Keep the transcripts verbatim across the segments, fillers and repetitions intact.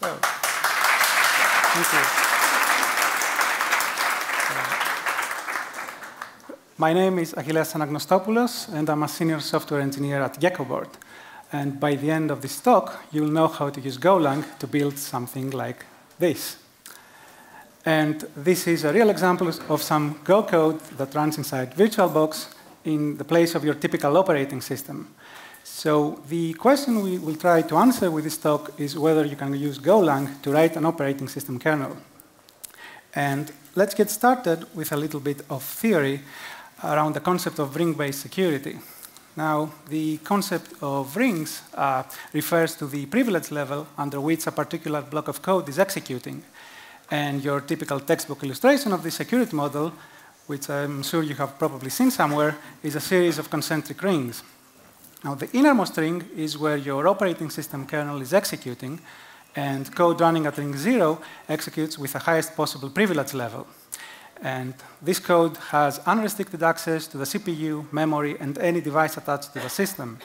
So, thank you. My name is Achilleas Anagnostopoulos, and I'm a senior software engineer at GeckoBoard. And by the end of this talk, you'll know how to use Golang to build something like this. And this is a real example of some Go code that runs inside VirtualBox in the place of your typical operating system. So the question we will try to answer with this talk is whether you can use Golang to write an operating system kernel. And let's get started with a little bit of theory around the concept of ring-based security. Now, the concept of rings uh, refers to the privilege level under which a particular block of code is executing. And your typical textbook illustration of the security model, which I'm sure you have probably seen somewhere, is a series of concentric rings. Now, the innermost ring is where your operating system kernel is executing, and code running at ring zero executes with the highest possible privilege level. And this code has unrestricted access to the C P U, memory, and any device attached to the system.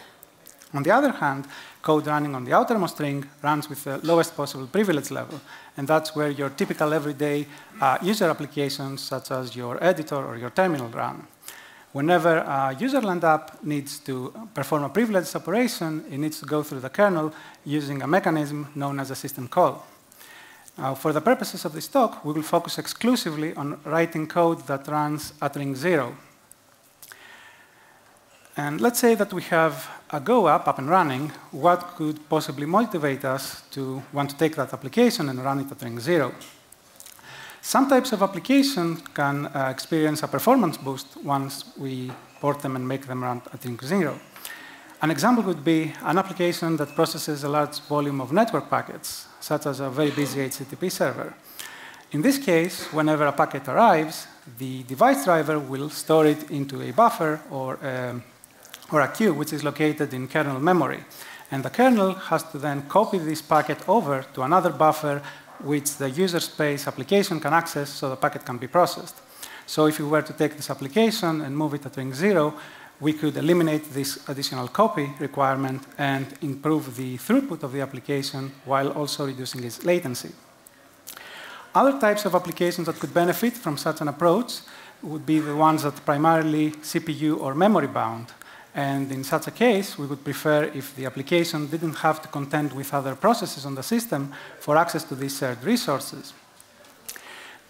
On the other hand, code running on the outermost ring runs with the lowest possible privilege level. And that's where your typical everyday uh, user applications, such as your editor or your terminal, run. Whenever a userland app needs to perform a privileged operation, it needs to go through the kernel using a mechanism known as a system call. Uh, for the purposes of this talk, we will focus exclusively on writing code that runs at ring zero. And let's say that we have a Go app up and running. What could possibly motivate us to want to take that application and run it at ring zero? Some types of applications can uh, experience a performance boost once we port them and make them run at ring zero. An example would be an application that processes a large volume of network packets, such as a very busy H T T P server. In this case, whenever a packet arrives, the device driver will store it into a buffer or a, or a queue, which is located in kernel memory. And the kernel has to then copy this packet over to another buffer which the user space application can access so the packet can be processed. So if we were to take this application and move it at ring zero, we could eliminate this additional copy requirement and improve the throughput of the application while also reducing its latency. Other types of applications that could benefit from such an approach would be the ones that are primarily C P U or memory bound. And in such a case, we would prefer if the application didn't have to contend with other processes on the system for access to these shared resources.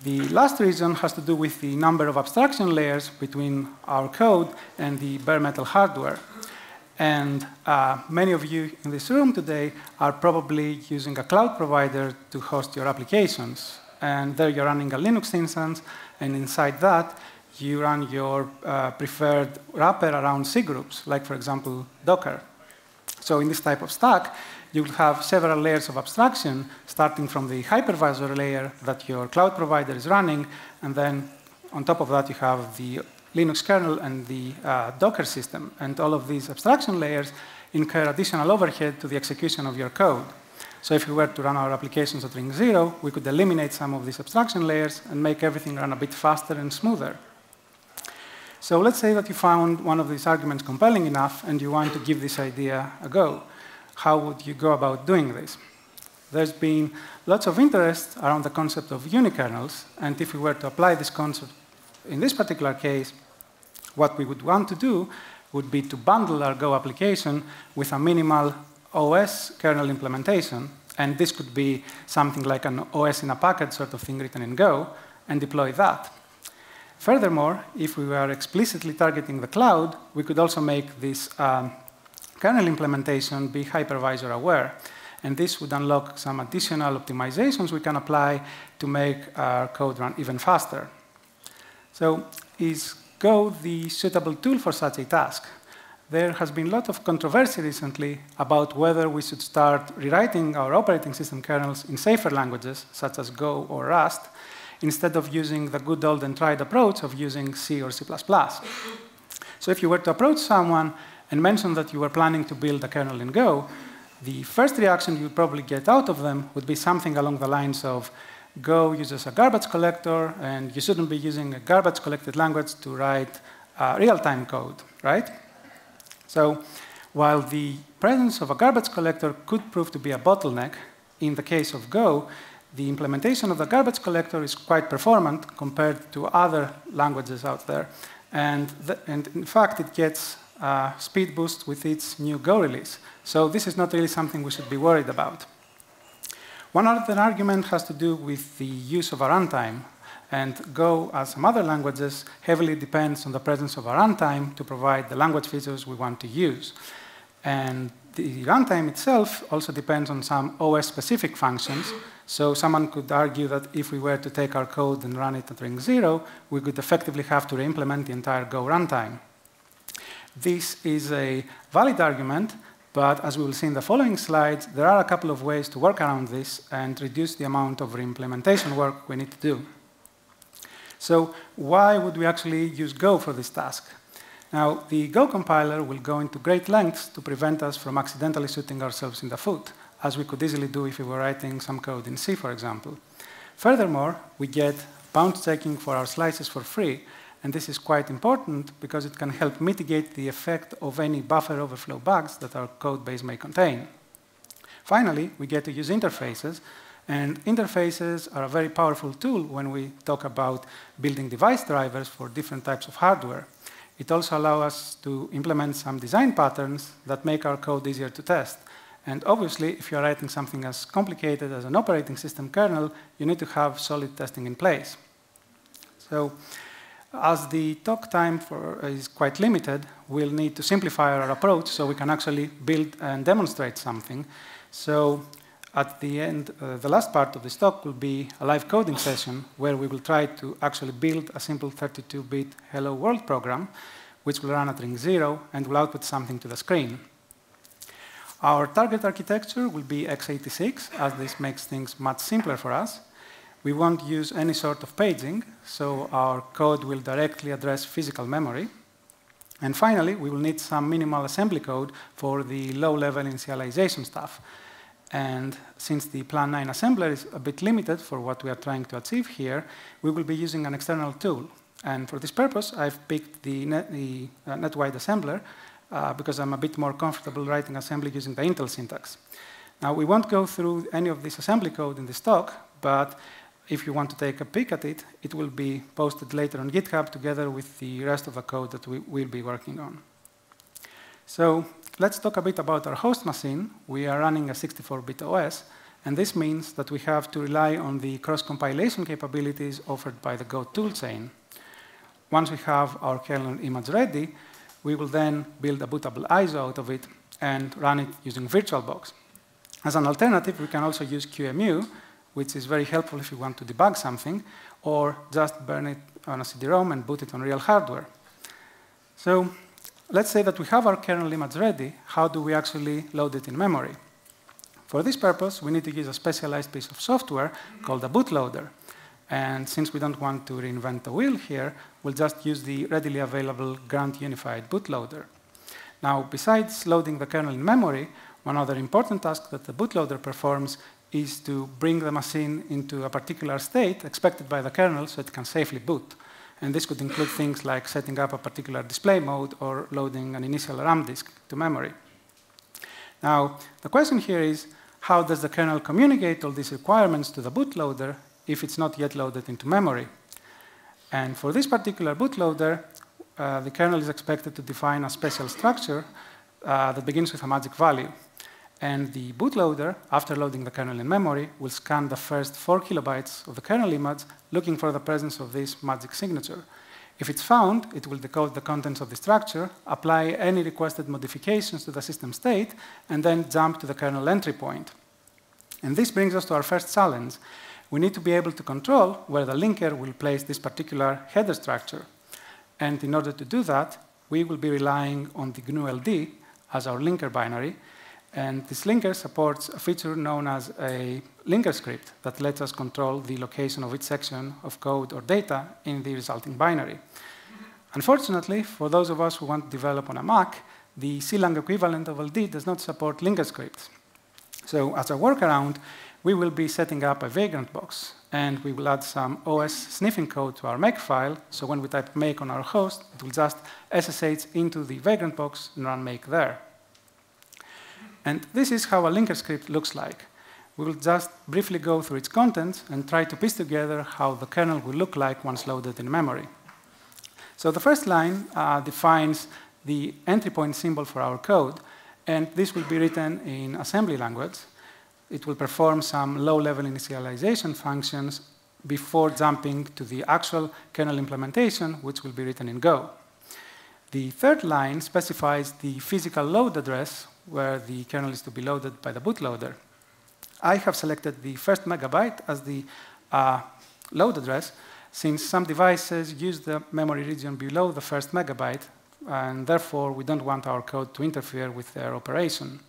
The last reason has to do with the number of abstraction layers between our code and the bare metal hardware. And uh, many of you in this room today are probably using a cloud provider to host your applications. And there you're running a Linux instance, and inside that, you run your uh, preferred wrapper around cgroups, like, for example, Docker. So in this type of stack, you'll have several layers of abstraction, starting from the hypervisor layer that your cloud provider is running, and then on top of that, you have the Linux kernel and the uh, Docker system. And all of these abstraction layers incur additional overhead to the execution of your code. So if we were to run our applications at ring zero, we could eliminate some of these abstraction layers and make everything run a bit faster and smoother. So let's say that you found one of these arguments compelling enough and you want to give this idea a go. How would you go about doing this? There's been lots of interest around the concept of unikernels, and if we were to apply this concept in this particular case, what we would want to do would be to bundle our Go application with a minimal O S kernel implementation, and this could be something like an O S in a package sort of thing written in Go, and deploy that. Furthermore, if we were explicitly targeting the cloud, we could also make this um, kernel implementation be hypervisor aware. And this would unlock some additional optimizations we can apply to make our code run even faster. So is Go the suitable tool for such a task? There has been a lot of controversy recently about whether we should start rewriting our operating system kernels in safer languages, such as Go or Rust, instead of using the good old and tried approach of using C or C plus plus. So if you were to approach someone and mention that you were planning to build a kernel in Go, the first reaction you'd probably get out of them would be something along the lines of, Go uses a garbage collector, and you shouldn't be using a garbage-collected language to write uh, real-time code, right? So while the presence of a garbage collector could prove to be a bottleneck, in the case of Go, the implementation of the garbage collector is quite performant compared to other languages out there. And, the, and in fact, it gets uh, speed boost with its new Go release. So this is not really something we should be worried about. One other argument has to do with the use of a runtime. And Go, as some other languages, heavily depends on the presence of a runtime to provide the language features we want to use. And the runtime itself also depends on some O S-specific functions. So someone could argue that if we were to take our code and run it at ring zero, we could effectively have to re-implement the entire Go runtime. This is a valid argument, but as we will see in the following slides, there are a couple of ways to work around this and reduce the amount of re-implementation work we need to do. So why would we actually use Go for this task? Now, the Go compiler will go into great lengths to prevent us from accidentally shooting ourselves in the foot, as we could easily do if we were writing some code in C, for example. Furthermore, we get bounce checking for our slices for free, and this is quite important because it can help mitigate the effect of any buffer overflow bugs that our code base may contain. Finally, we get to use interfaces, and interfaces are a very powerful tool when we talk about building device drivers for different types of hardware. It also allows us to implement some design patterns that make our code easier to test. And obviously, if you're writing something as complicated as an operating system kernel, you need to have solid testing in place. So, as the talk time for, uh, is quite limited, we'll need to simplify our approach so we can actually build and demonstrate something. So, at the end, uh, the last part of this talk will be a live coding session where we will try to actually build a simple thirty-two bit Hello World program, which will run at ring zero and will output something to the screen. Our target architecture will be x eighty-six, as this makes things much simpler for us. We won't use any sort of paging, so our code will directly address physical memory. And finally, we will need some minimal assembly code for the low-level initialization stuff. And since the Plan nine assembler is a bit limited for what we are trying to achieve here, we will be using an external tool. And for this purpose, I've picked the, net, the uh, NetWide Assembler uh, because I'm a bit more comfortable writing assembly using the Intel syntax. Now, we won't go through any of this assembly code in this talk, but if you want to take a peek at it, it will be posted later on GitHub together with the rest of the code that we will be working on. So, let's talk a bit about our host machine. We are running a sixty-four bit O S, and this means that we have to rely on the cross-compilation capabilities offered by the Go toolchain. Once we have our kernel image ready, we will then build a bootable I S O out of it and run it using VirtualBox. As an alternative, we can also use Q E M U, which is very helpful if you want to debug something, or just burn it on a C D ROM and boot it on real hardware. So, let's say that we have our kernel image ready. How do we actually load it in memory? For this purpose, we need to use a specialized piece of software called a bootloader. And since we don't want to reinvent the wheel here, we'll just use the readily available Grand Unified Bootloader. Now, besides loading the kernel in memory, one other important task that the bootloader performs is to bring the machine into a particular state expected by the kernel so it can safely boot. And this could include things like setting up a particular display mode or loading an initial RAM disk to memory. Now, the question here is, how does the kernel communicate all these requirements to the bootloader if it's not yet loaded into memory? And for this particular bootloader, uh, the kernel is expected to define a special structure uh, that begins with a magic value. And the bootloader, after loading the kernel in memory, will scan the first four kilobytes of the kernel image, looking for the presence of this magic signature. If it's found, it will decode the contents of the structure, apply any requested modifications to the system state, and then jump to the kernel entry point. And this brings us to our first challenge. We need to be able to control where the linker will place this particular header structure. And in order to do that, we will be relying on the G N U L D as our linker binary. And this linker supports a feature known as a linker script that lets us control the location of each section of code or data in the resulting binary. Unfortunately, for those of us who want to develop on a Mac, the C lang equivalent of L D does not support linker scripts. So as a workaround, we will be setting up a Vagrant box, and we will add some O S sniffing code to our make file, so when we type make on our host, it will just S S H into the Vagrant box and run make there. And this is how a linker script looks like. We will just briefly go through its contents and try to piece together how the kernel will look like once loaded in memory. So the first line uh, defines the entry point symbol for our code, and this will be written in assembly language. It will perform some low-level initialization functions before jumping to the actual kernel implementation, which will be written in Go. The third line specifies the physical load address where the kernel is to be loaded by the bootloader. I have selected the first megabyte as the uh, load address, since some devices use the memory region below the first megabyte, and therefore we don't want our code to interfere with their operation.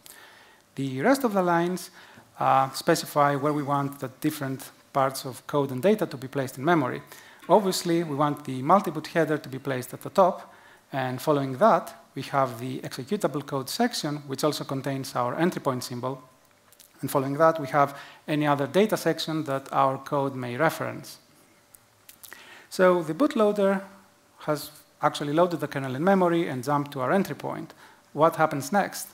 The rest of the lines uh, specify where we want the different parts of code and data to be placed in memory. Obviously, we want the multi-boot header to be placed at the top, and following that, we have the executable code section, which also contains our entry point symbol. And following that, we have any other data section that our code may reference. So the bootloader has actually loaded the kernel in memory and jumped to our entry point. What happens next?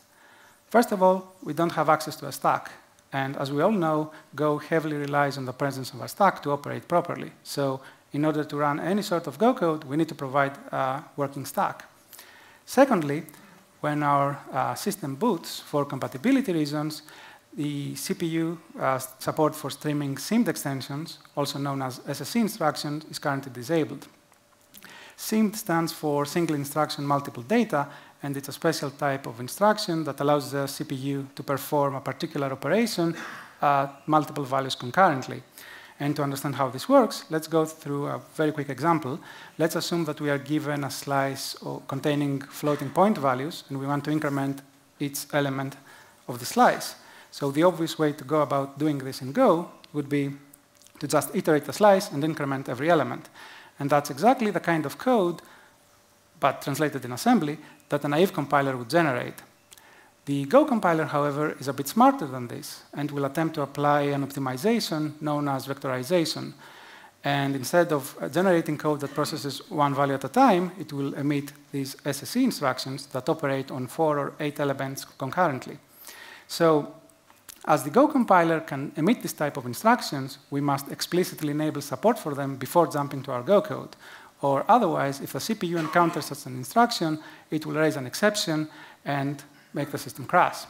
First of all, we don't have access to a stack. And as we all know, Go heavily relies on the presence of a stack to operate properly. So in order to run any sort of Go code, we need to provide a working stack. Secondly, when our uh, system boots for compatibility reasons, the C P U uh, support for streaming S I M D extensions, also known as S S C instructions, is currently disabled. S I M D stands for Single Instruction Multiple Data, and it's a special type of instruction that allows the C P U to perform a particular operation at multiple values concurrently. And to understand how this works, let's go through a very quick example. Let's assume that we are given a slice containing floating point values, and we want to increment each element of the slice. So the obvious way to go about doing this in Go would be to just iterate the slice and increment every element. And that's exactly the kind of code, but translated in assembly, that a naive compiler would generate. The Go compiler, however, is a bit smarter than this and will attempt to apply an optimization known as vectorization. And instead of generating code that processes one value at a time, it will emit these S S C instructions that operate on four or eight elements concurrently. So, as the Go compiler can emit this type of instructions, we must explicitly enable support for them before jumping to our Go code. Or otherwise, if the C P U encounters such an instruction, it will raise an exception and make the system crash.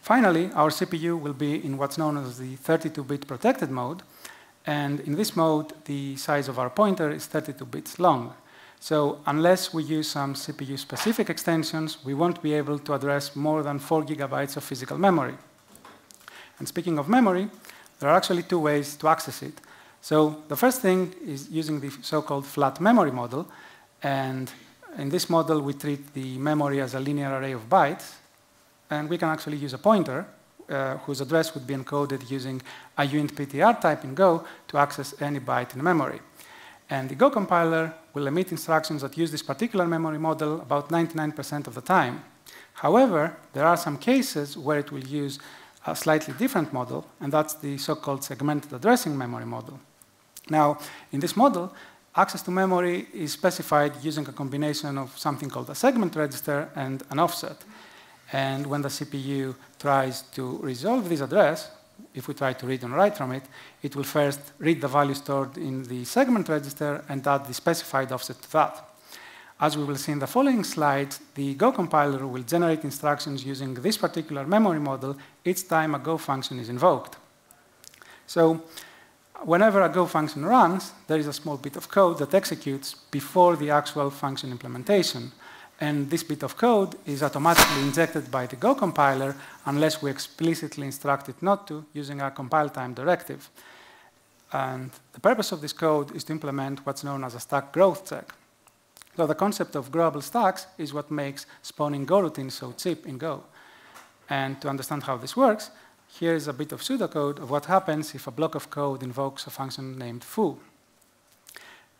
Finally, our C P U will be in what's known as the thirty-two bit protected mode. And in this mode, the size of our pointer is thirty-two bits long. So unless we use some C P U-specific extensions, we won't be able to address more than four gigabytes of physical memory. And speaking of memory, there are actually two ways to access it. So the first thing is using the so-called flat memory model. And in this model, we treat the memory as a linear array of bytes. And we can actually use a pointer, uh, whose address would be encoded using a uint P T R type in Go to access any byte in memory. And the Go compiler will emit instructions that use this particular memory model about ninety-nine percent of the time. However, there are some cases where it will use a slightly different model, and that's the so-called segmented addressing memory model. Now, in this model, access to memory is specified using a combination of something called a segment register and an offset. And when the C P U tries to resolve this address, if we try to read and write from it, it will first read the value stored in the segment register and add the specified offset to that. As we will see in the following slides, the Go compiler will generate instructions using this particular memory model each time a Go function is invoked. So whenever a Go function runs, there is a small bit of code that executes before the actual function implementation. And this bit of code is automatically injected by the Go compiler unless we explicitly instruct it not to using a compile time directive. And the purpose of this code is to implement what's known as a stack growth check. So the concept of growable stacks is what makes spawning Go routines so cheap in Go. And to understand how this works, here is a bit of pseudocode of what happens if a block of code invokes a function named foo.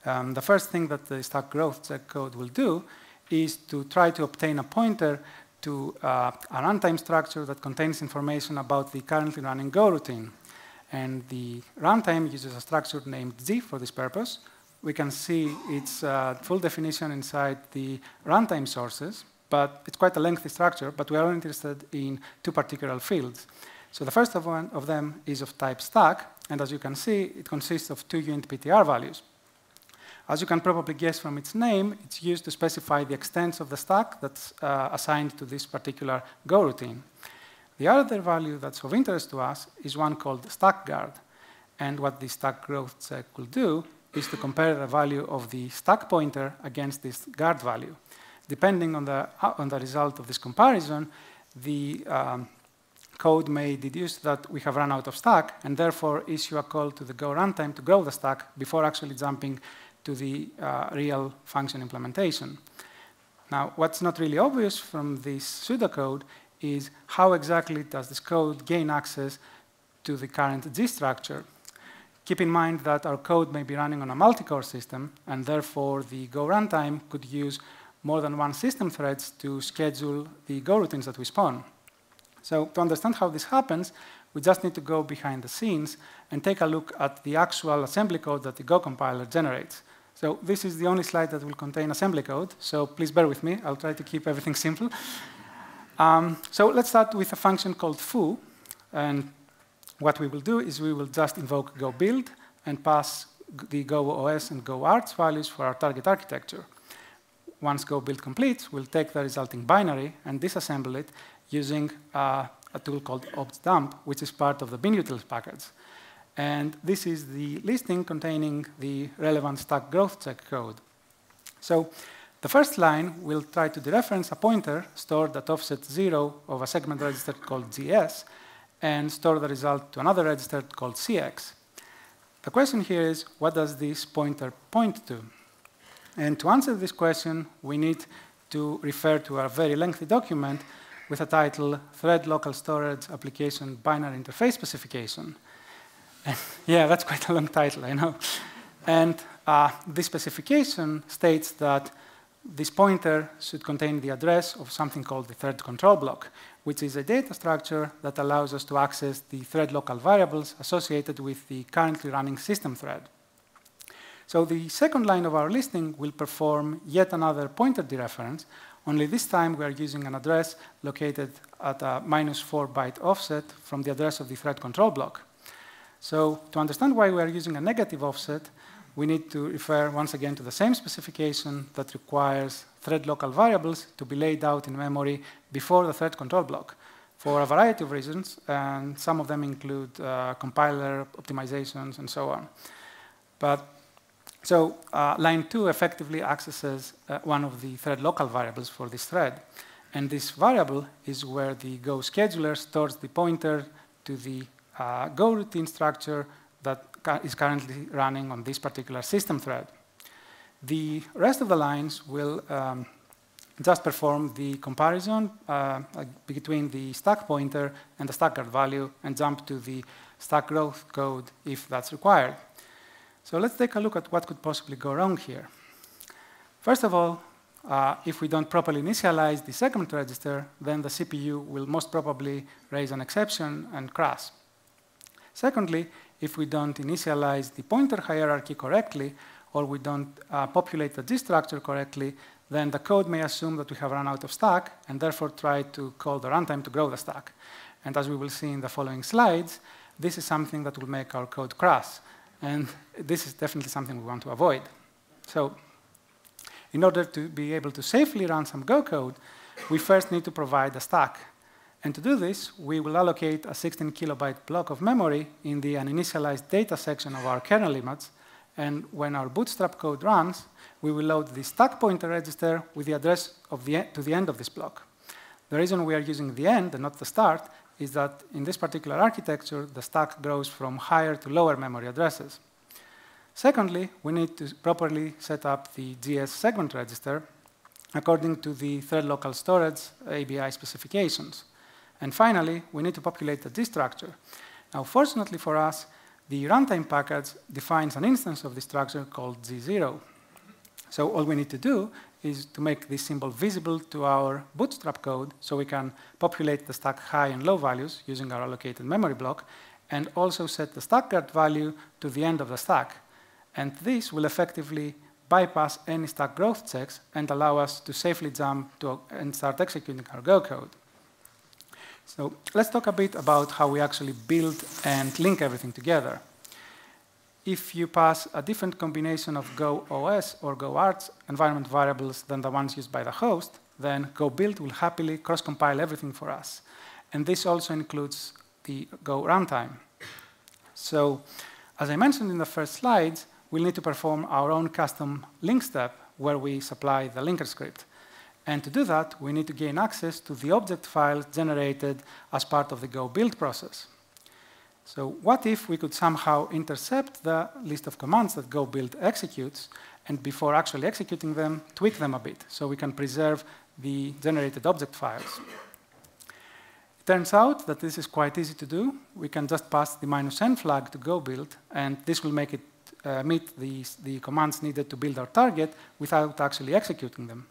Um, the first thing that the stack growth check code will do is to try to obtain a pointer to uh, a runtime structure that contains information about the currently running Go routine. And the runtime uses a structure named G for this purpose. We can see its uh, full definition inside the runtime sources, but it's quite a lengthy structure, but we are interested in two particular fields. So the first of, one of them is of type stack, and as you can see, it consists of two unit P T R values. As you can probably guess from its name, it's used to specify the extents of the stack that's uh, assigned to this particular Go routine. The other value that's of interest to us is one called stack guard. And what the stack growth check will do is to compare the value of the stack pointer against this guard value. Depending on the, uh, on the result of this comparison, the um, code may deduce that we have run out of stack and therefore issue a call to the Go runtime to grow the stack before actually jumping to the uh, real function implementation. Now, what's not really obvious from this pseudocode is how exactly does this code gain access to the current G structure. Keep in mind that our code may be running on a multi-core system, and therefore the Go runtime could use more than one system threads to schedule the Go routines that we spawn. So to understand how this happens, we just need to go behind the scenes and take a look at the actual assembly code that the Go compiler generates. So this is the only slide that will contain assembly code, so please bear with me. I'll try to keep everything simple. Um, so let's start with a function called foo, and what we will do is we will just invoke Go build and pass the Go O S and Go arch values for our target architecture. Once Go build completes, we'll take the resulting binary and disassemble it using uh, a tool called objjdump, which is part of the binutils package. And this is the listing containing the relevant stack growth check code. So the first line will try to dereference a pointer stored at offset zero of a segment register called G S and store the result to another register called C X. The question here is, what does this pointer point to? And to answer this question, we need to refer to our very lengthy document with a title, Thread Local Storage Application Binary Interface Specification. Yeah, that's quite a long title, I know. And uh, this specification states that this pointer should contain the address of something called the thread control block, which is a data structure that allows us to access the thread local variables associated with the currently running system thread. So the second line of our listing will perform yet another pointer dereference, only this time we are using an address located at a minus four byte offset from the address of the thread control block. So to understand why we are using a negative offset, we need to refer once again to the same specification that requires thread local variables to be laid out in memory before the thread control block for a variety of reasons, and some of them include uh, compiler optimizations and so on. But so uh, line two effectively accesses uh, one of the thread local variables for this thread, and this variable is where the Go scheduler stores the pointer to the uh, Go routine structure that is currently running on this particular system thread. The rest of the lines will um, just perform the comparison uh, between the stack pointer and the stack guard value and jump to the stack growth code if that's required. So let's take a look at what could possibly go wrong here. First of all, uh, if we don't properly initialize the segment register, then the C P U will most probably raise an exception and crash. Secondly, if we don't initialize the pointer hierarchy correctly, or we don't uh, populate the G structure correctly, then the code may assume that we have run out of stack, and therefore try to call the runtime to grow the stack. And as we will see in the following slides, this is something that will make our code crash. And this is definitely something we want to avoid. So in order to be able to safely run some Go code, we first need to provide a stack. And to do this, we will allocate a sixteen kilobyte block of memory in the uninitialized data section of our kernel image. And when our bootstrap code runs, we will load the stack pointer register with the address of the to the end of this block. The reason we are using the end and not the start is that in this particular architecture, the stack grows from higher to lower memory addresses. Secondly, we need to properly set up the G S segment register according to the thread local storage A B I specifications. And finally, we need to populate the G structure. Now, fortunately for us, the runtime package defines an instance of this structure called G zero. So all we need to do is to make this symbol visible to our bootstrap code so we can populate the stack high and low values using our allocated memory block, and also set the stack guard value to the end of the stack. And this will effectively bypass any stack growth checks and allow us to safely jump to and start executing our Go code. So let's talk a bit about how we actually build and link everything together. If you pass a different combination of Go O S or Go Arts environment variables than the ones used by the host, then Go Build will happily cross-compile everything for us. And this also includes the Go runtime. So, as I mentioned in the first slides, we'll need to perform our own custom link step where we supply the linker script. And to do that, we need to gain access to the object files generated as part of the Go Build process. So what if we could somehow intercept the list of commands that Go Build executes, and before actually executing them, tweak them a bit so we can preserve the generated object files? It turns out that this is quite easy to do. We can just pass the minus n flag to Go Build, and this will make it uh, meet the, the commands needed to build our target without actually executing them.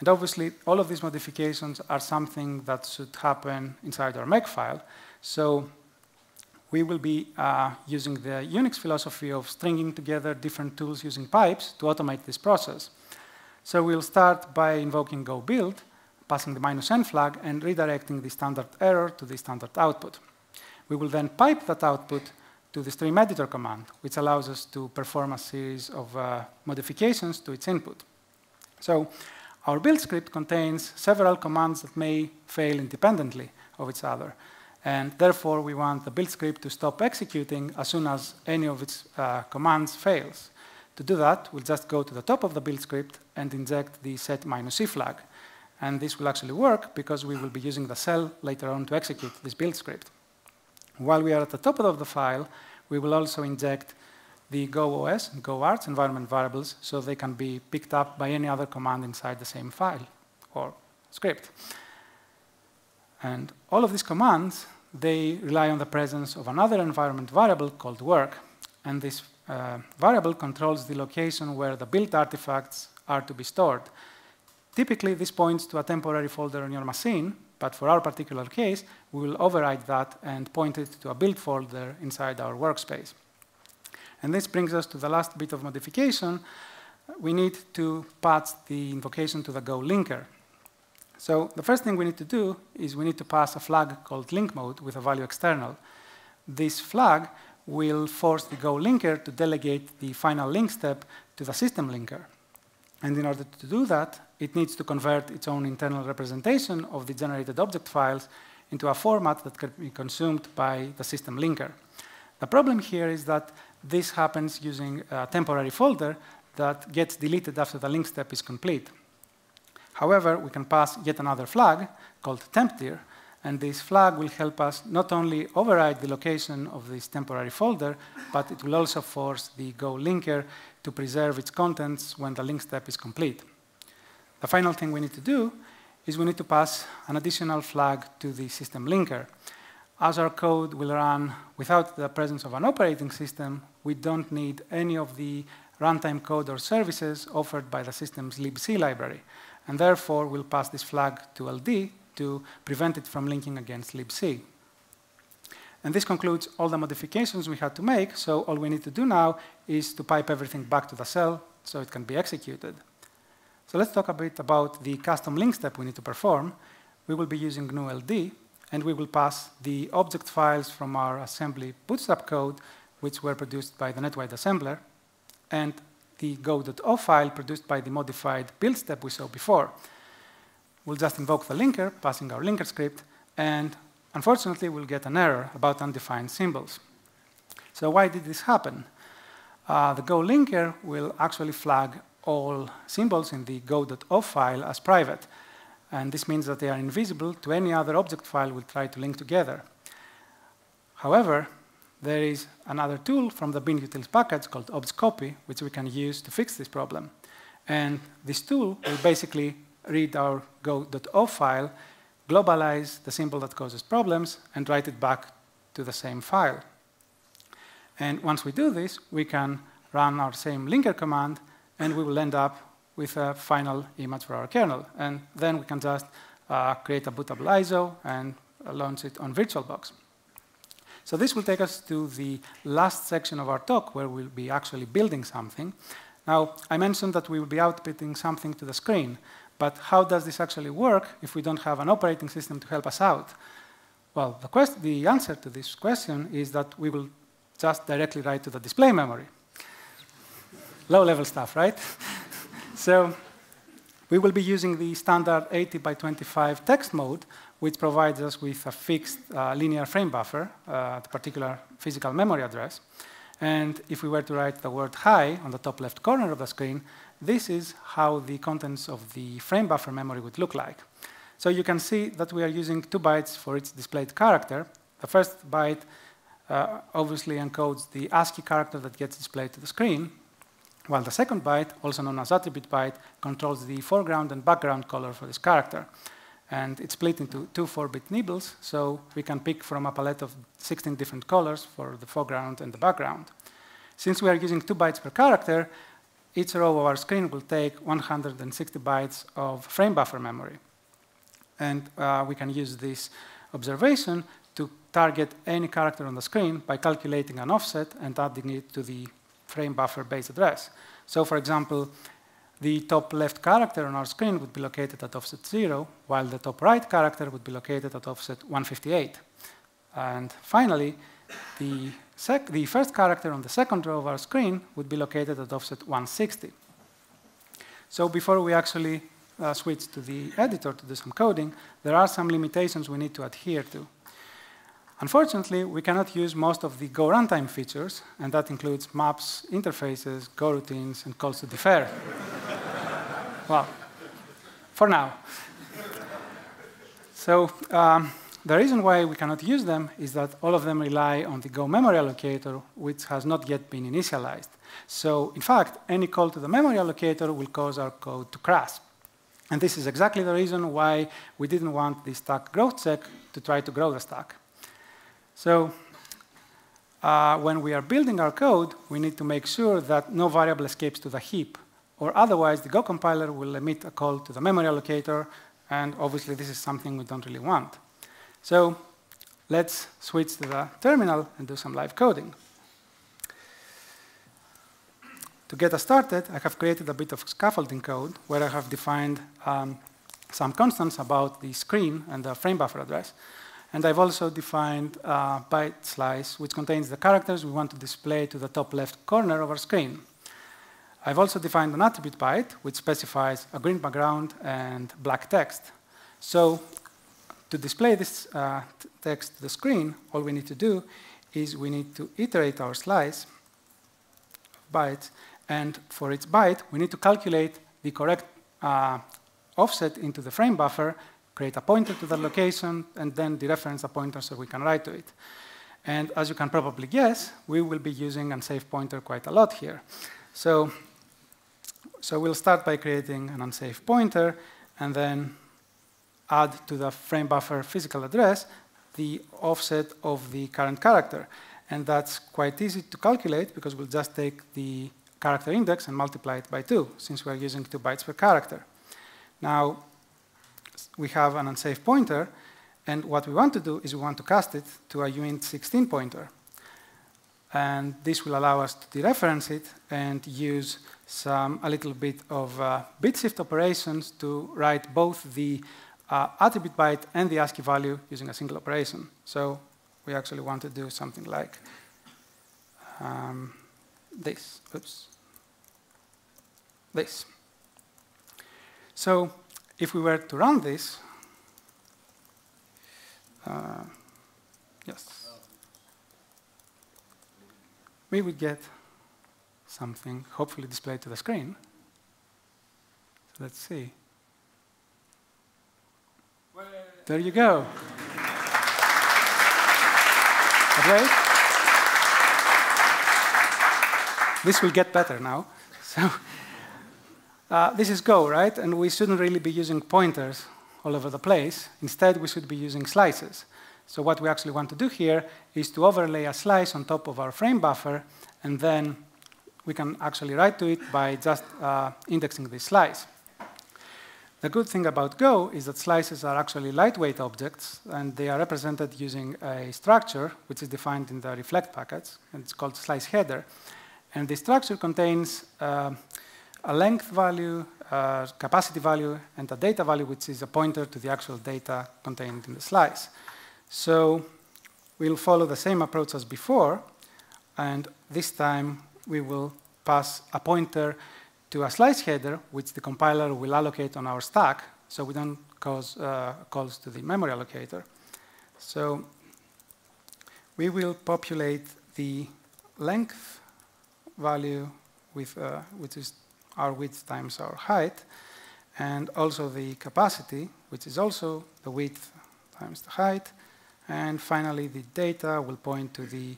And obviously, all of these modifications are something that should happen inside our Makefile. So we will be uh, using the Unix philosophy of stringing together different tools using pipes to automate this process. So we'll start by invoking Go Build, passing the minus n flag, and redirecting the standard error to the standard output. We will then pipe that output to the stream editor command, which allows us to perform a series of uh, modifications to its input. So our build script contains several commands that may fail independently of each other. And therefore, we want the build script to stop executing as soon as any of its uh, commands fails. To do that, we'll just go to the top of the build script and inject the set minus e flag. And this will actually work because we will be using the shell later on to execute this build script. While we are at the top of the file, we will also inject the Go O S and Go Arts environment variables so they can be picked up by any other command inside the same file or script. And all of these commands, they rely on the presence of another environment variable called work. And this uh, variable controls the location where the build artifacts are to be stored. Typically, this points to a temporary folder on your machine. But for our particular case, we will override that and point it to a build folder inside our workspace. And this brings us to the last bit of modification. We need to patch the invocation to the Go linker. So the first thing we need to do is we need to pass a flag called link mode with a value external. This flag will force the Go linker to delegate the final link step to the system linker. And in order to do that, it needs to convert its own internal representation of the generated object files into a format that can be consumed by the system linker. The problem here is that this happens using a temporary folder that gets deleted after the link step is complete. However, we can pass yet another flag called tempdir, and this flag will help us not only override the location of this temporary folder, but it will also force the Go linker to preserve its contents when the link step is complete. The final thing we need to do is we need to pass an additional flag to the system linker. As our code will run without the presence of an operating system, we don't need any of the runtime code or services offered by the system's libc library. And therefore, we'll pass this flag to L D to prevent it from linking against libc. And this concludes all the modifications we had to make. So all we need to do now is to pipe everything back to the shell so it can be executed. So let's talk a bit about the custom link step we need to perform. We will be using G N U L D, and we will pass the object files from our assembly bootstrap code, which were produced by the NetWide Assembler, and the go.o file produced by the modified build step we saw before. We'll just invoke the linker, passing our linker script, and unfortunately, we'll get an error about undefined symbols. So why did this happen? Uh, the Go linker will actually flag all symbols in the go.o file as private, and this means that they are invisible to any other object file we'll try to link together. However, there is another tool from the binutils package called objcopy, which we can use to fix this problem. And this tool will basically read our go.o file, globalize the symbol that causes problems, and write it back to the same file. And once we do this, we can run our same linker command, and we will end up with a final image for our kernel. And then we can just uh, create a bootable I S O and launch it on VirtualBox. So this will take us to the last section of our talk, where we'll be actually building something. Now, I mentioned that we will be outputting something to the screen, but how does this actually work if we don't have an operating system to help us out? Well, the, quest the answer to this question is that we will just directly write to the display memory. Low-level stuff, right? So we will be using the standard eighty by twenty-five text mode, which provides us with a fixed uh, linear frame buffer uh, at a particular physical memory address. And if we were to write the word hi on the top left corner of the screen, this is how the contents of the frame buffer memory would look like. So you can see that we are using two bytes for each displayed character. The first byte uh, obviously encodes the ASCII character that gets displayed to the screen, while the second byte, also known as attribute byte, controls the foreground and background color for this character. And it's split into two four-bit nibbles, so we can pick from a palette of sixteen different colors for the foreground and the background. Since we are using two bytes per character, each row of our screen will take one hundred sixty bytes of frame buffer memory. And uh, we can use this observation to target any character on the screen by calculating an offset and adding it to the frame buffer base address. So, for example, the top left character on our screen would be located at offset zero, while the top right character would be located at offset one fifty-eight. And finally, the, sec the first character on the second row of our screen would be located at offset one sixty. So before we actually uh, switch to the editor to do some coding, there are some limitations we need to adhere to. Unfortunately, we cannot use most of the Go runtime features, and that includes maps, interfaces, Go routines, and calls to defer. Well, for now. So um, the reason why we cannot use them is that all of them rely on the Go memory allocator, which has not yet been initialized. So in fact, any call to the memory allocator will cause our code to crash. And this is exactly the reason why we didn't want the stack growth check to try to grow the stack. So uh, when we are building our code, we need to make sure that no variable escapes to the heap, or otherwise the Go compiler will emit a call to the memory allocator, and obviously this is something we don't really want. So let's switch to the terminal and do some live coding. To get us started, I have created a bit of scaffolding code where I have defined um, some constants about the screen and the frame buffer address. And I've also defined a byte slice, which contains the characters we want to display to the top left corner of our screen. I've also defined an attribute byte, which specifies a green background and black text. So to display this uh, text to the screen, all we need to do is we need to iterate our slice bytes. And for each byte, we need to calculate the correct uh, offset into the frame buffer, create a pointer to the location, and then dereference a pointer so we can write to it. And as you can probably guess, we will be using unsafe pointer quite a lot here. So, so we'll start by creating an unsafe pointer, and then add to the frame buffer physical address the offset of the current character. And that's quite easy to calculate, because we'll just take the character index and multiply it by two, since we're using two bytes per character. Now, we have an unsafe pointer, and what we want to do is we want to cast it to a uint sixteen pointer. And this will allow us to dereference it and use some, a little bit of uh, bit shift operations to write both the uh, attribute byte and the ASCII value using a single operation. So we actually want to do something like um, this. Oops. This. So if we were to run this, uh, yes, we would get something hopefully displayed to the screen. So let's see. Well, there you go. Okay. This will get better now. So. Uh, this is Go, right? And we shouldn't really be using pointers all over the place. Instead, we should be using slices. So what we actually want to do here is to overlay a slice on top of our frame buffer, and then we can actually write to it by just uh, indexing this slice. The good thing about Go is that slices are actually lightweight objects, and they are represented using a structure, which is defined in the reflect packets, and it's called slice header. And the structure contains uh, a length value, a capacity value, and a data value, which is a pointer to the actual data contained in the slice. So we'll follow the same approach as before, and this time we will pass a pointer to a slice header, which the compiler will allocate on our stack, so we don't cause uh, calls to the memory allocator. So we will populate the length value with uh, which is our width times our height, and also the capacity, which is also the width times the height, and finally the data will point to the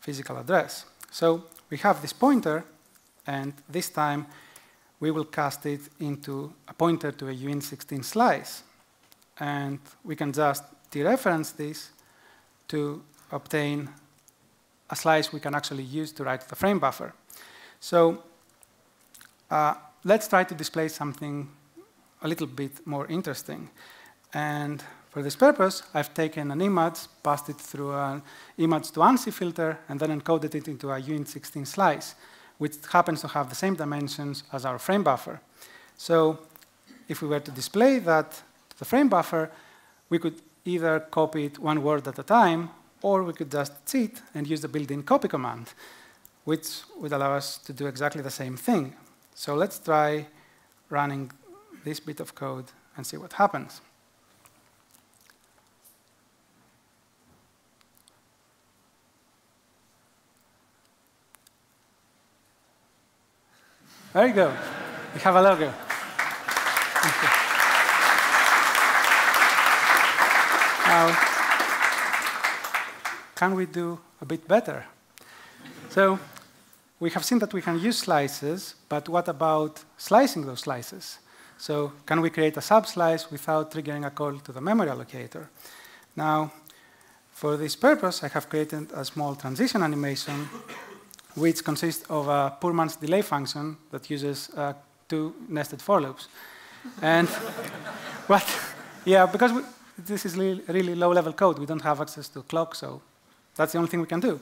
physical address. So we have this pointer, and this time we will cast it into a pointer to a U N sixteen slice, and we can just dereference this to obtain a slice we can actually use to write the frame buffer. So uh, let's try to display something a little bit more interesting. And for this purpose, I've taken an image, passed it through an image to ANSI filter, and then encoded it into a U N sixteen slice, which happens to have the same dimensions as our frame buffer. So if we were to display that to the frame buffer, we could either copy it one word at a time, or we could just cheat and use the built-in copy command, which would allow us to do exactly the same thing. So let's try running this bit of code and see what happens. There you go. We have a logo. Now, can we do a bit better? So we have seen that we can use slices, but what about slicing those slices? So can we create a sub-slice without triggering a call to the memory allocator? Now, for this purpose, I have created a small transition animation, which consists of a poor man's delay function that uses uh, two nested for loops. And what? Yeah, because we, this is really, really low-level code. We don't have access to clock, so that's the only thing we can do.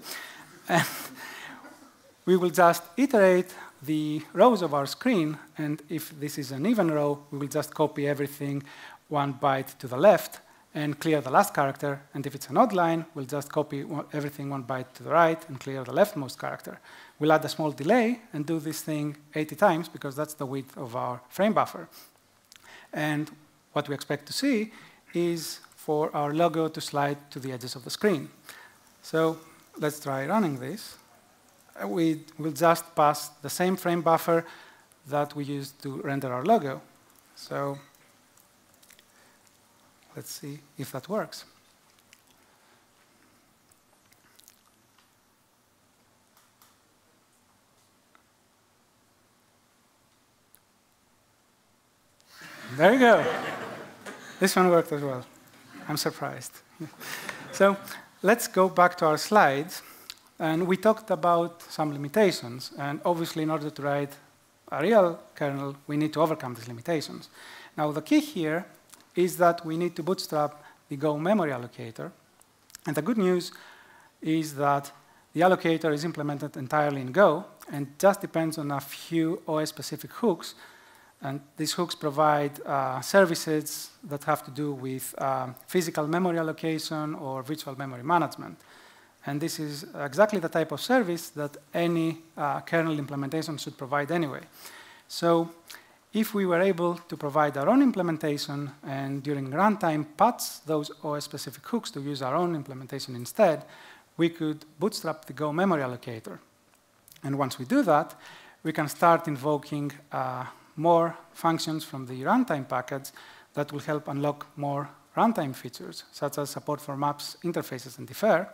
We will just iterate the rows of our screen, and if this is an even row, we will just copy everything one byte to the left and clear the last character, and if it's an odd line, we'll just copy everything one byte to the right and clear the leftmost character. We'll add a small delay and do this thing eighty times, because that's the width of our frame buffer. And what we expect to see is for our logo to slide to the edges of the screen. So let's try running this. We will just pass the same frame buffer that we used to render our logo. So let's see if that works. There you go. This one worked as well. I'm surprised. So let's go back to our slides, and we talked about some limitations, and obviously in order to write a real kernel, we need to overcome these limitations. Now the key here is that we need to bootstrap the Go memory allocator, and the good news is that the allocator is implemented entirely in Go, and just depends on a few O S-specific hooks, and these hooks provide uh, services that have to do with um, physical memory allocation or virtual memory management. And this is exactly the type of service that any uh, kernel implementation should provide anyway. So if we were able to provide our own implementation and during runtime patch those O S-specific hooks to use our own implementation instead, we could bootstrap the Go memory allocator. And once we do that, we can start invoking uh, more functions from the runtime package that will help unlock more runtime features, such as support for maps, interfaces, and defer,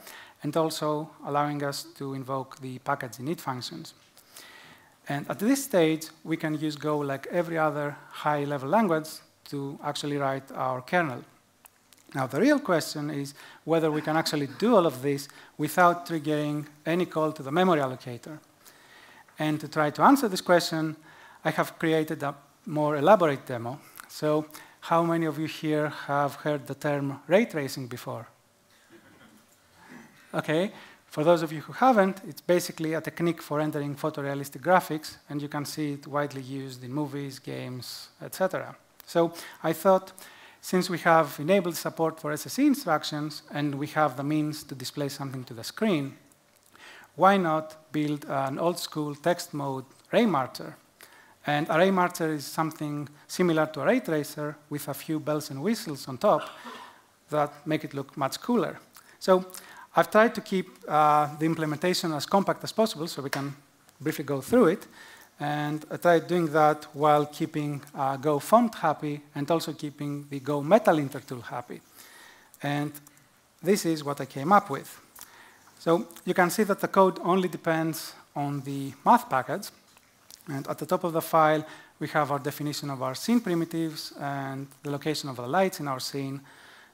and also allowing us to invoke the package init functions. And at this stage, we can use Go like every other high-level language to actually write our kernel. Now, the real question is whether we can actually do all of this without triggering any call to the memory allocator. And to try to answer this question, I have created a more elaborate demo. So how many of you here have heard the term ray tracing before? Okay, for those of you who haven't, it's basically a technique for rendering photorealistic graphics, and you can see it widely used in movies, games, et cetera. So I thought since we have enabled support for S S E instructions and we have the means to display something to the screen, why not build an old-school text mode ray marcher? And a ray marcher is something similar to a ray tracer with a few bells and whistles on top that make it look much cooler. So I've tried to keep uh, the implementation as compact as possible so we can briefly go through it. And I tried doing that while keeping uh, Go fmt happy and also keeping the Go Metalinter tool happy. And this is what I came up with. So you can see that the code only depends on the math package. And at the top of the file, we have our definition of our scene primitives and the location of the lights in our scene.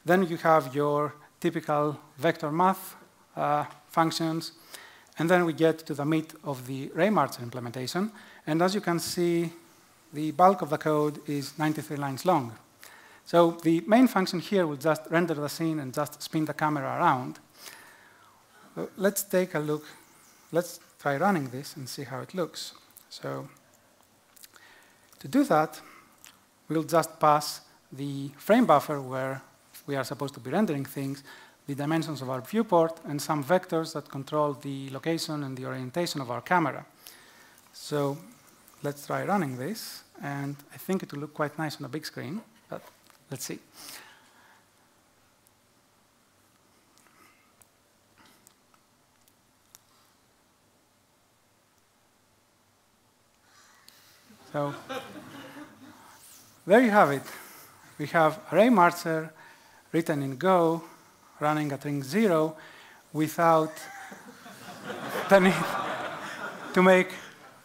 Then you have your typical vector math uh, functions. And then we get to the meat of the ray marcher implementation. And as you can see, the bulk of the code is ninety-three lines long. So the main function here will just render the scene and just spin the camera around. So let's take a look. Let's try running this and see how it looks. So to do that, we'll just pass the frame buffer where we are supposed to be rendering things, the dimensions of our viewport, and some vectors that control the location and the orientation of our camera. So let's try running this, and I think it will look quite nice on a big screen, but let's see. So there you have it. We have a ray marcher written in Go, running at ring zero without the need to make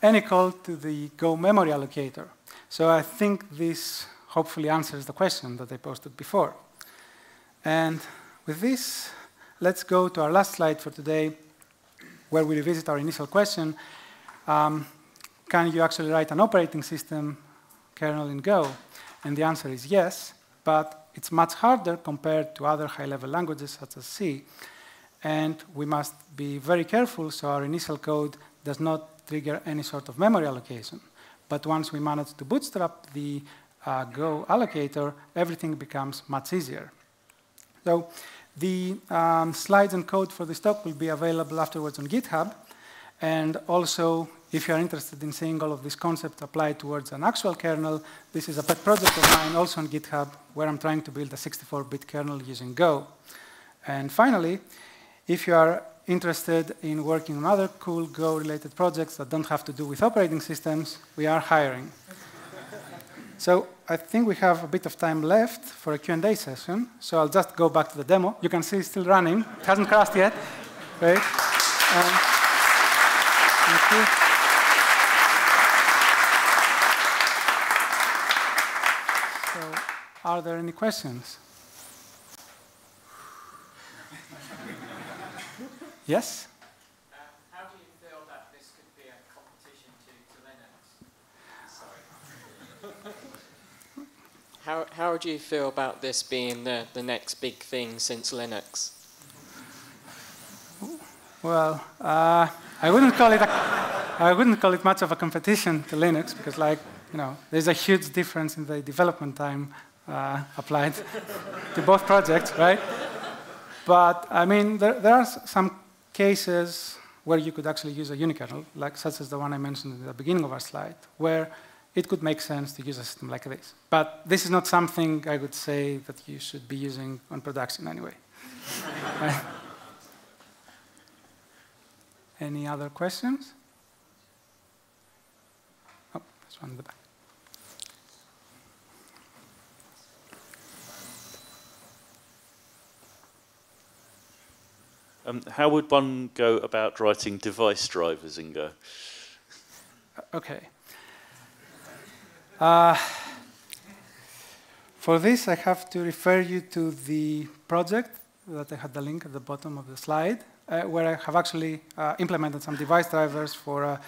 any call to the Go memory allocator. So I think this hopefully answers the question that I posted before. And with this, let's go to our last slide for today, where we revisit our initial question. Um, can you actually write an operating system kernel in Go? And the answer is yes, but it's much harder compared to other high-level languages such as C. And we must be very careful so our initial code does not trigger any sort of memory allocation. But once we manage to bootstrap the uh, Go allocator, everything becomes much easier. So the um, slides and code for this talk will be available afterwards on GitHub. And also, if you're interested in seeing all of these concepts applied towards an actual kernel, this is a pet project of mine, also on GitHub, where I'm trying to build a sixty-four bit kernel using Go. And finally, if you are interested in working on other cool Go-related projects that don't have to do with operating systems, we are hiring. So I think we have a bit of time left for a Q and A session, so I'll just go back to the demo. You can see it's still running. It hasn't crashed yet. Great. Um, thank you. Are there any questions? Yes? Uh, how do you feel that this could be a competition to, to Linux? Sorry. how, how do you feel about this being the, the next big thing since Linux? Well, uh, I wouldn't call it a, I wouldn't call it much of a competition to Linux because, like, you know, there's a huge difference in the development time Uh, applied to both projects, right? But, I mean, there, there are some cases where you could actually use a unikernel, like such as the one I mentioned at the beginning of our slide, where it could make sense to use a system like this. But this is not something I would say that you should be using on production anyway. Right? Any other questions? Oh, there's one in the back. Um, how would one go about writing device drivers in Go? Okay. Uh, for this, I have to refer you to the project that I had the link at the bottom of the slide, uh, where I have actually uh, implemented some device drivers for a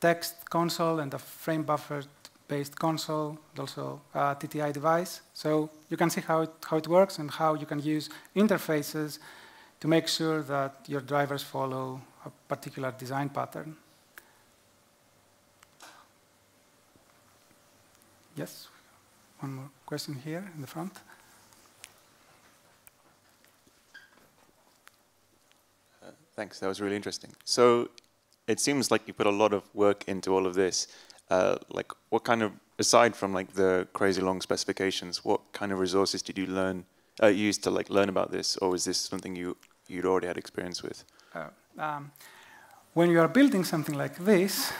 text console and a frame buffer-based console, also a T T I device. So you can see how it, how it works and how you can use interfaces to make sure that your drivers follow a particular design pattern. Yes, one more question here in the front. Thanks, that was really interesting. So it seems like you put a lot of work into all of this. Uh, like, what kind of, aside from like the crazy long specifications, what kind of resources did you learn, uh, use to like learn about this, or was this something you you'd already had experience with? Uh, um, when you are building something like this,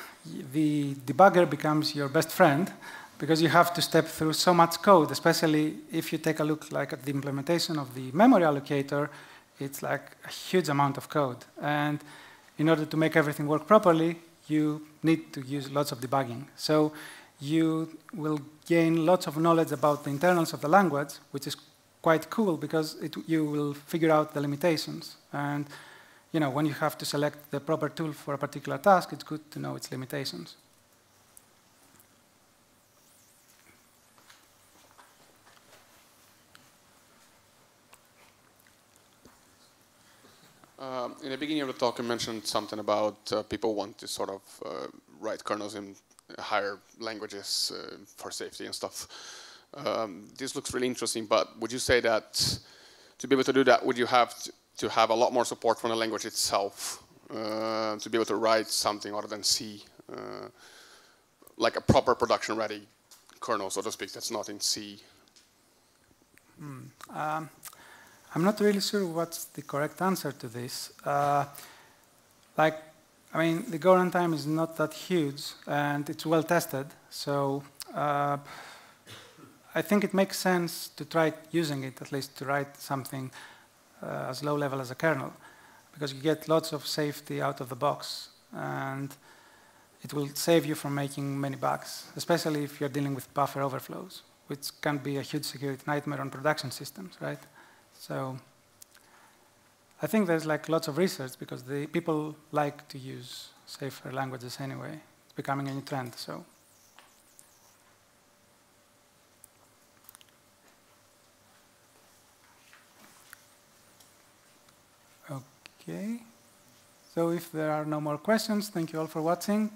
the debugger becomes your best friend, because you have to step through so much code, especially if you take a look like at the implementation of the memory allocator. It's like a huge amount of code. And in order to make everything work properly, you need to use lots of debugging. So you will gain lots of knowledge about the internals of the language, which is quite cool, because it, you will figure out the limitations. And you know, when you have to select the proper tool for a particular task, it's good to know its limitations. Uh, in the beginning of the talk, you mentioned something about uh, people want to sort of uh, write kernels in higher languages uh, for safety and stuff. Um, this looks really interesting, but would you say that to be able to do that, would you have to, to have a lot more support from the language itself uh, to be able to write something other than C, uh, like a proper production-ready kernel, so to speak, that's not in C? Mm, um. I'm not really sure what's the correct answer to this. Uh, like, I mean, the Go runtime is not that huge, and it's well tested. So uh, I think it makes sense to try using it, at least to write something uh, as low level as a kernel, because you get lots of safety out of the box, and it will save you from making many bugs, especially if you're dealing with buffer overflows, which can be a huge security nightmare on production systems, right? So I think there's like lots of research, because the people like to use safer languages anyway. It's becoming a new trend, so. Okay. So if there are no more questions, thank you all for watching.